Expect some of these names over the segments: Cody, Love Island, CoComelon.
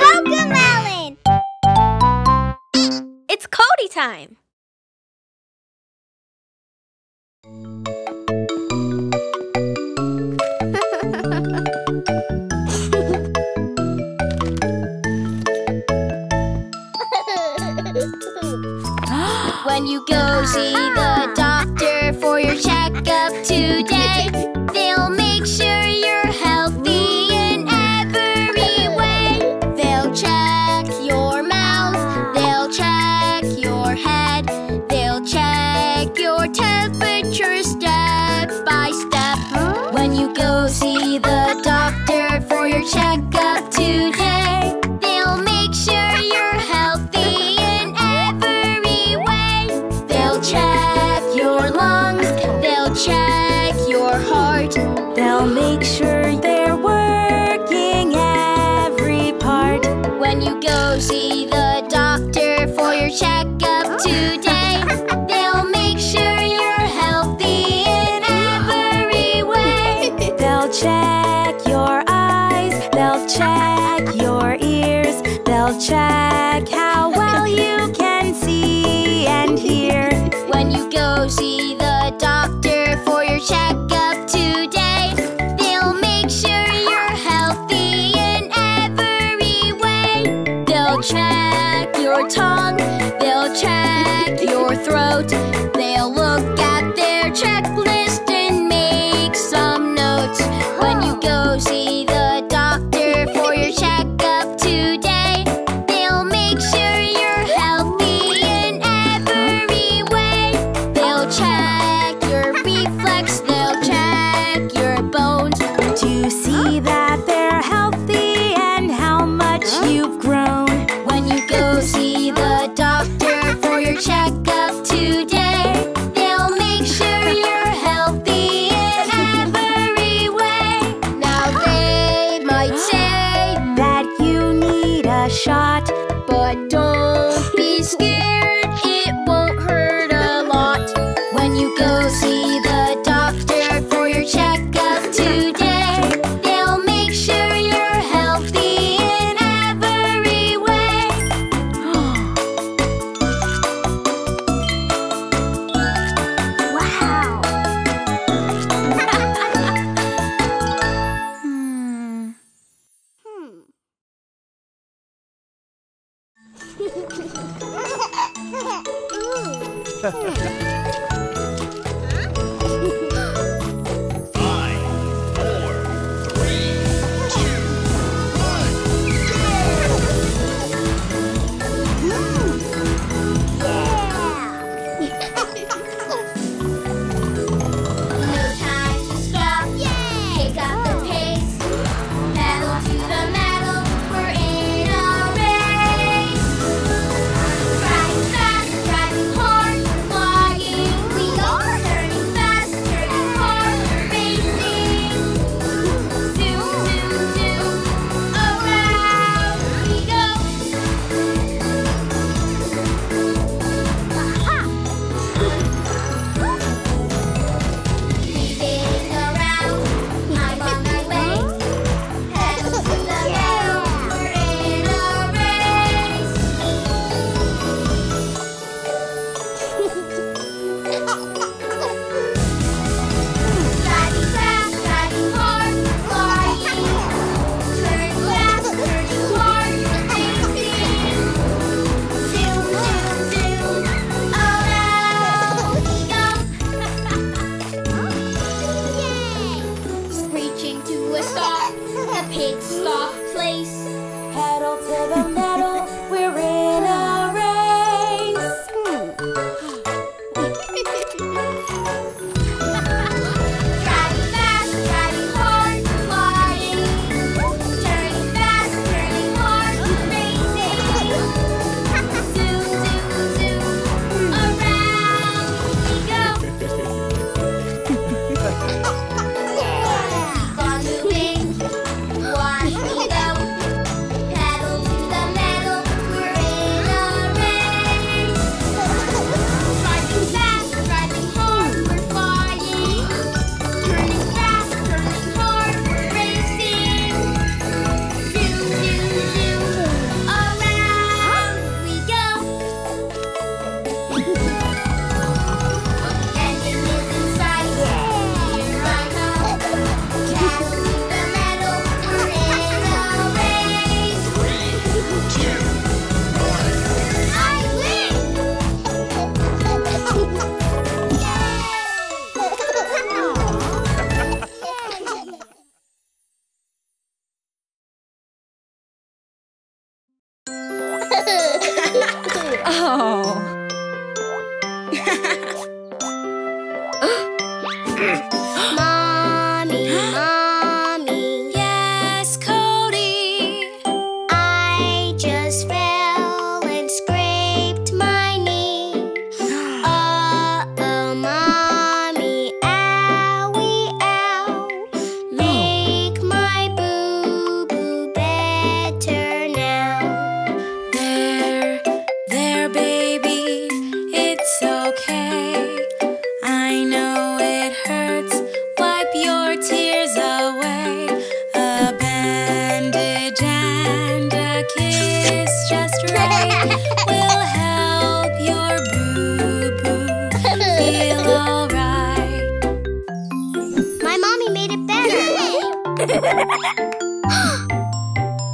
CoComelon! It's Cody time! When you go see the doctor for your checkup today, they'll make sure you're healthy in every way. They'll check your mouth, they'll check your head, they'll check your temperature step by step. When you go see the doctor for your checkup today, they'll make sure you're healthy. Check your heart. They'll make sure they're working every part. When you go see the doctor for your checkup today, they'll make sure you're healthy in every way. They'll check your eyes, they'll check your ears, they'll check how well you can see and hear. When you go see the doctor for your checkup today, they'll make sure you're healthy in every way. They'll check your tongue, they'll check your throat, they'll look at their checklist and make some notes. When you go see the doctor for your checkup today, they'll make sure you're healthy in every way. They'll check your reflex, they'll check your bones to see that they're healthy and how much you've grown. When you go see the doctor for your checkup today, they'll make sure you're healthy in every way. Now they might say that you need a shot, but don't be scared, it won't hurt a lot. When you go see the doctor for your checkup today, they'll make sure you're healthy in every way. Wow. Watch me go.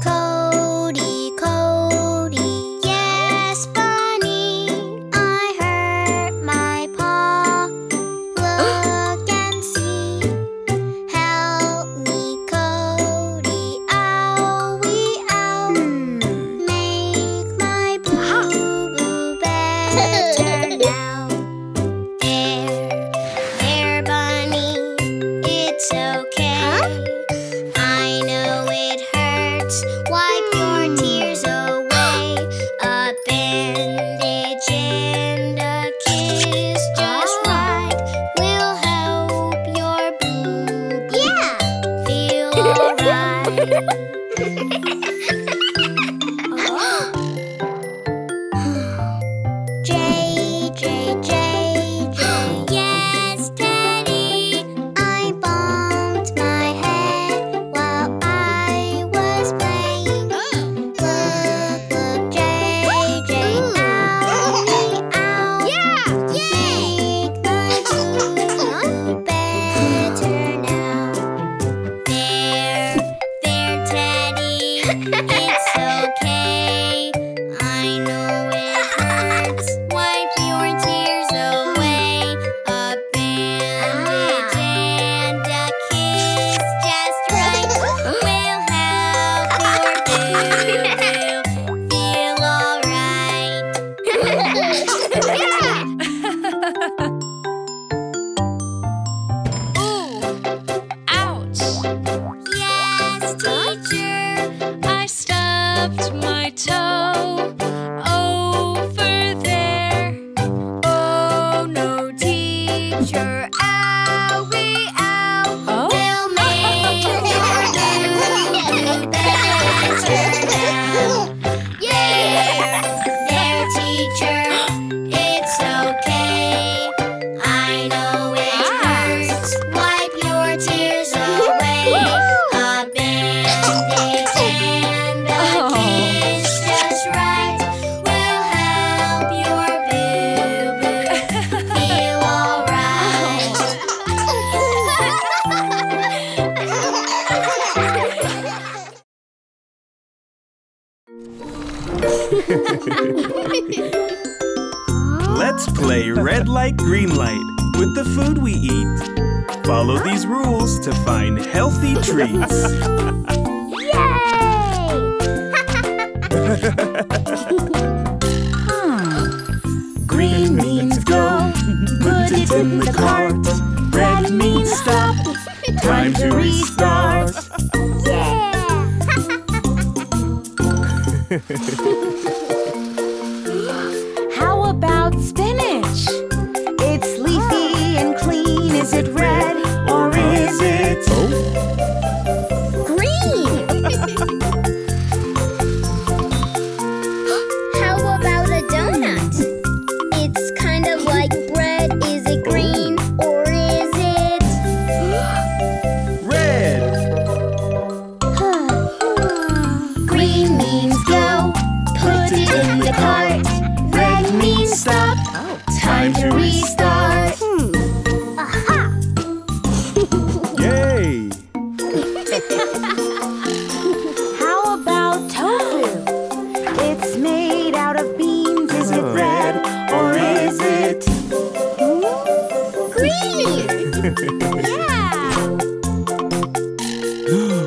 Cody, Cody, yes, bunny, I hurt my paw. Look and see. Help me, Cody, owie, ow. Make my boo boo better now. There, there, bunny, it's okay. I know it hurts. Wipe your tears away. A bandage and a kiss, just right, will help your boo boo feel alright. J, J, J. Let's play red light, green light with the food we eat. Follow these rules to find healthy treats. Yay! Green means go, put it in the cart. Red means stop, time to restart. How about spinach? It's leafy and clean. Is it red or is it green? How about a donut? It's kind of like bread. Is it green or is it red? Green means go. Put it in the cart. Red means stop. Time to restart. Aha! Yay! How about tofu? It's made out of beans. Is it red or is it green? Yeah!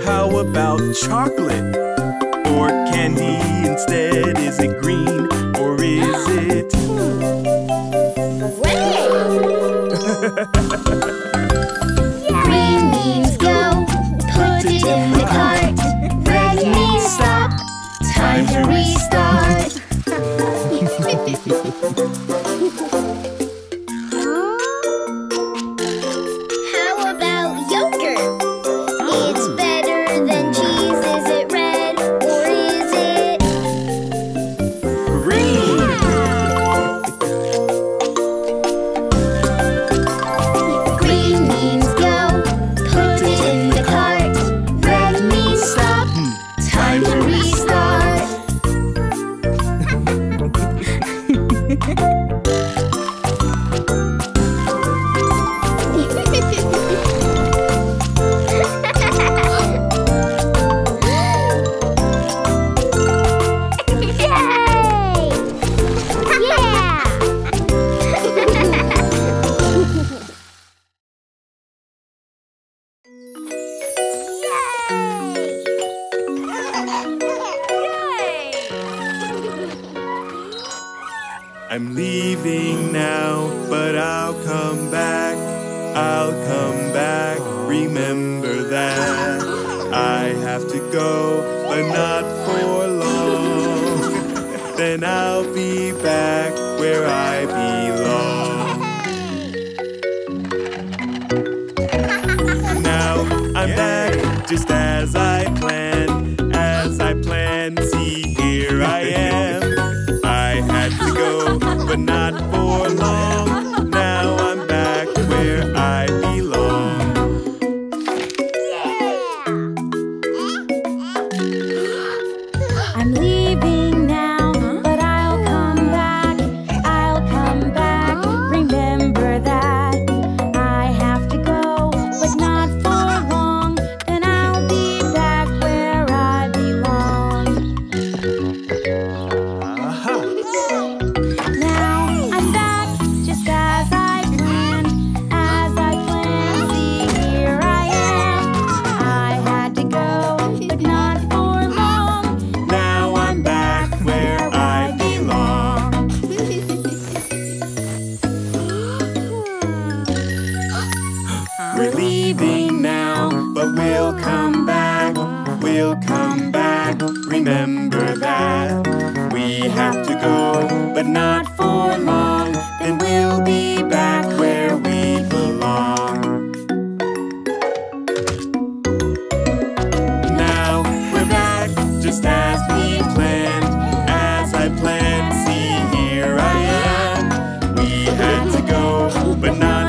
How about chocolate or candy instead? Is it green or is it red? Green means go. Put it in the cart. Red means stop. Time to restart. How about yogurt? It's better than cheese. Is it red or is it green? Green means go. Put it in the cart. Red means stop. Time to restart. I'm leaving now, but I'll come back. I'll come back, remember that. I have to go, but not for long. Then I'll be back where I belong. Now I'm back, just as I planned. As I planned, see, here I am. I had to go, but not for long. Now I'm back where I belong. I'm leaving now, but I'll come back. I'll come back, remember that. I have to go, but not for long. And I'll be back where I belong. We're leaving now, but we'll come back. We'll come back, remember that. We have to go, but not for long. Then we'll be back where we belong. Now we're back, just as we planned. As I planned, see, here I am. We had to go, but not.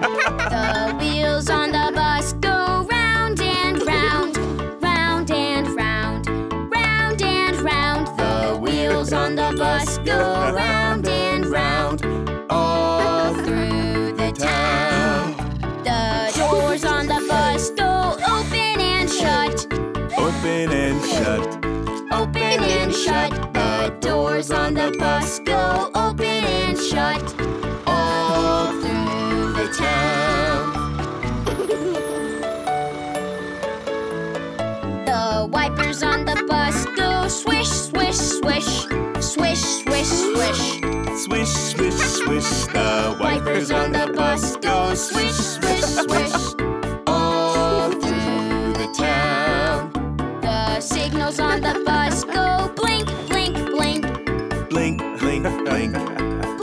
The wheels on the bus go round and round, round and round, round and round. The wheels on the bus go round and round, all through the town. The doors on the bus go open and shut, open and shut, open and shut. The doors on the bus go open and shut, all through the town. The wipers on the bus go swish, swish, swish, swish, swish, swish, swish, swish, swish. The wipers on the bus go swish, swish, swish, all through the town. The signals on the bus go blink, blink, blink, blink, blink, blink,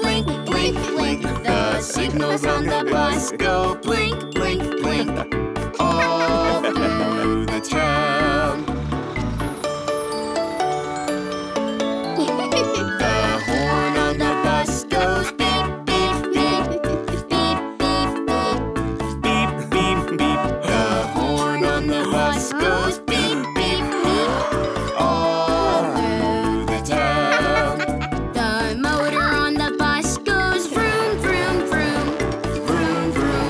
blink, blink, blink. The signals on the bus go blink, blink, blink, all through the town. The horn on the bus goes beep, beep, beep, beep, beep, beep, beep, beep, beep. The horn on the bus goes beep, beep, beep, all through the town. The motor on the bus goes vroom, vroom, vroom, vroom, vroom,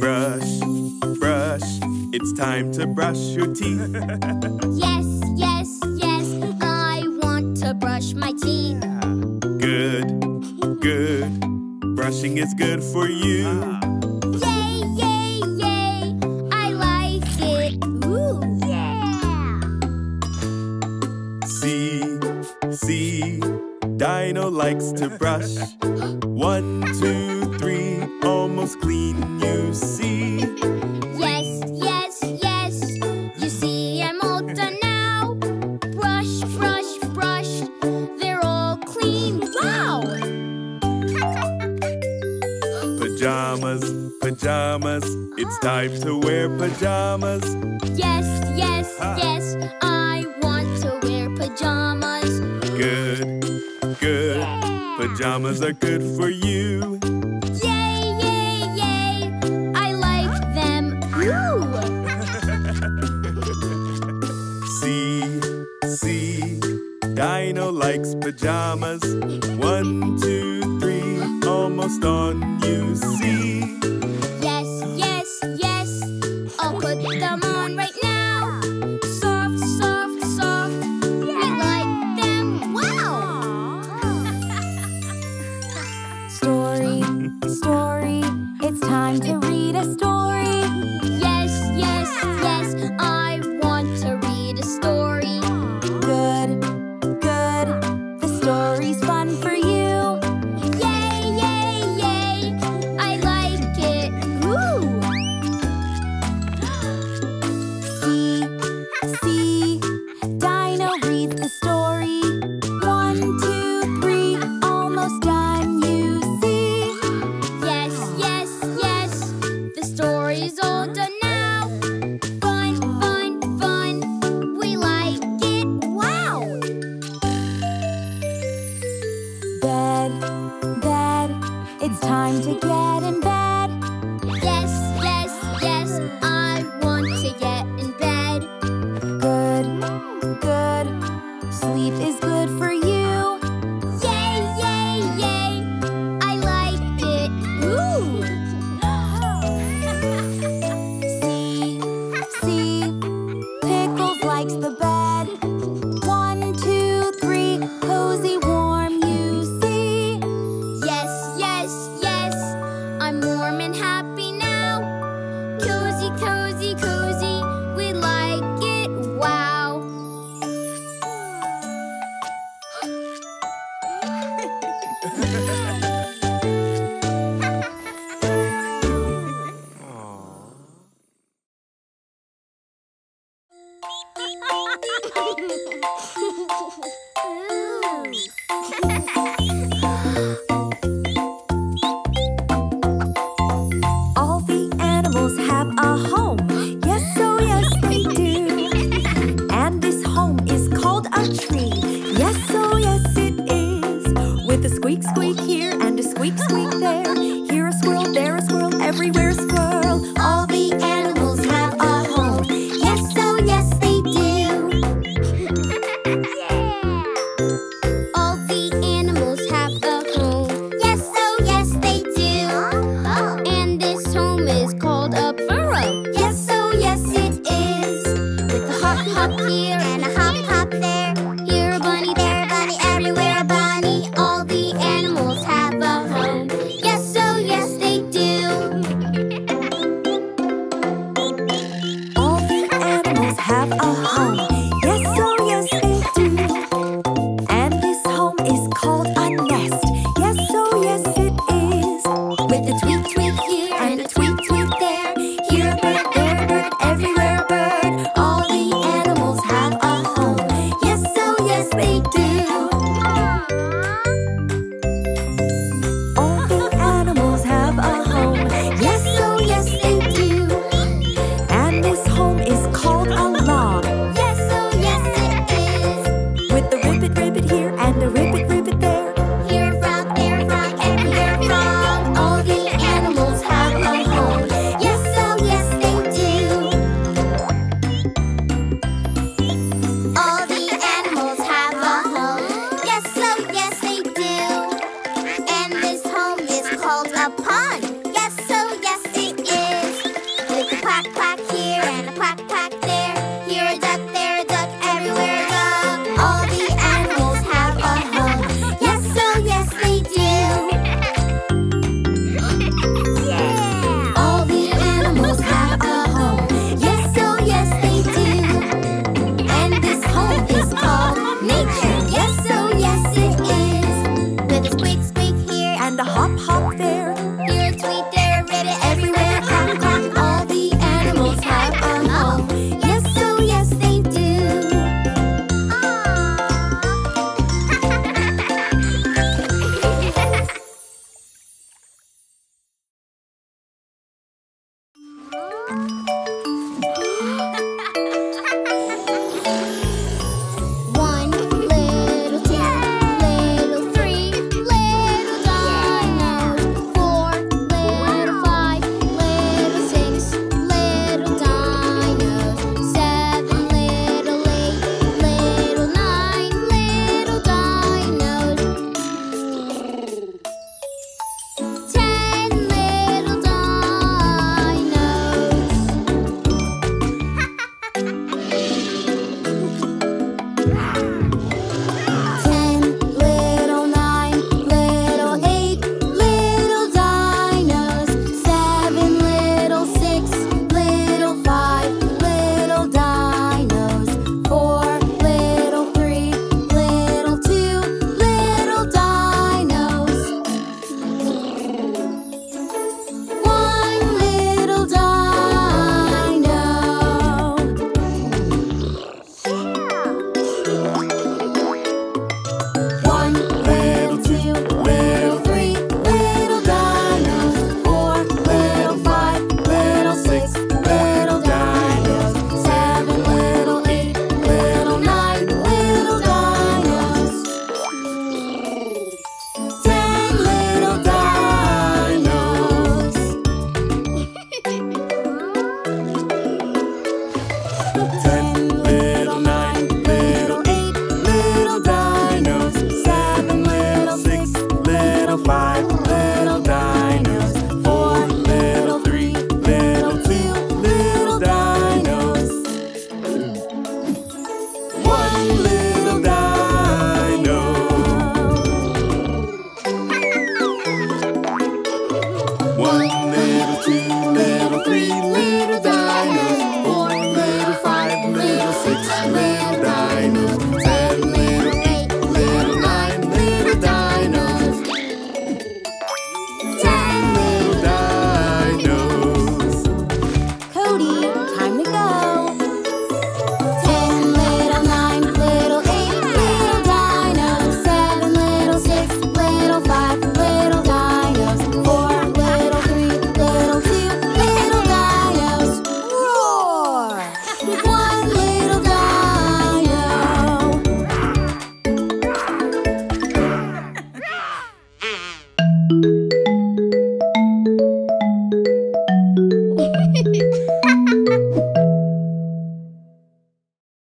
Brush, brush, it's time to brush your teeth. Yes, yes, yes, I want to brush my teeth. Good, good, brushing is good for you. Yay, yay, yay, I like it. Ooh, yeah. See, see, Dino likes to brush. 1, 2, 3, almost clean, you see. Yes, yes, yes, you see I'm all done now. Brush, brush, brush, they're all clean, wow! Pajamas, pajamas, it's time to wear pajamas. Yes, yes, yes, I want to wear pajamas. Good, good, yeah. Pajamas are good for you. Yay, yay, yay, I like them. Ooh. See, see, Dino likes pajamas. 1, 2, 3, almost on, you see. Yes, yes, yes, I'll put them on right now. Time to read a story. Yes, yes, yes, I want to read a story. Good, good, the story's fun for you. Yay, yay, yay, I like it. Woo! See, see, Dino reads a story. 1, 2, 3, almost done, you see. Yes, yes, story's all done now. Fun, fun, fun, we like it, wow! Bed, bed, it's time to get in bed. Yes, yes, yes, I want to get in bed. Good, good, sleep is good for you. and a hop hop there. Here a tweet, there a ribbit, everywhere a con con. All the animals have a home. Yes, oh yes they do. Bye.